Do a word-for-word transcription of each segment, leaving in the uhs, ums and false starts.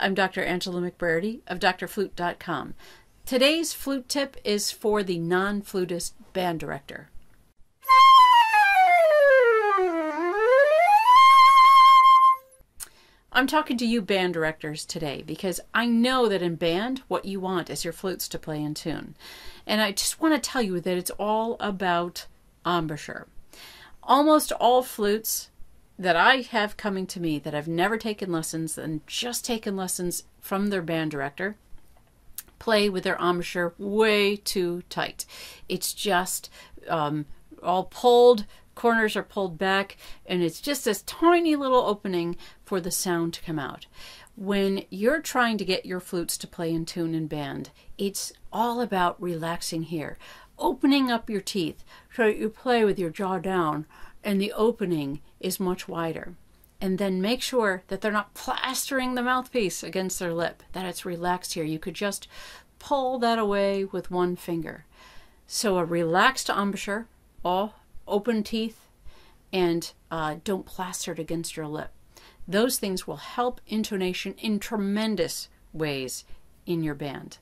I'm Doctor Angela McBrearty of Dr Flute dot com. Today's flute tip is for the non-flutist band director. I'm talking to you band directors today because I know that in band, what you want is your flutes to play in tune. And I just want to tell you that it's all about embouchure. Almost all flutes that I have coming to me that I've never taken lessons and just taken lessons from their band director play with their embouchure way too tight. It's just um, all pulled, corners are pulled back, and it's just this tiny little opening for the sound to come out. When you're trying to get your flutes to play in tune in band, it's all about relaxing here, opening up your teeth so that you play with your jaw down and the opening is much wider. And then make sure that they're not plastering the mouthpiece against their lip, that it's relaxed here. You could just pull that away with one finger. So a relaxed embouchure, all open teeth, and uh, don't plaster it against your lip. Those things will help intonation in tremendous ways in your band.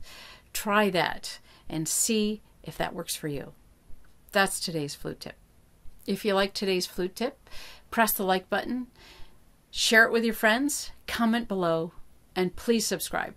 Try that and see if that works for you. That's today's flute tip. If you like today's flute tip, press the like button, share it with your friends, comment below, and please subscribe.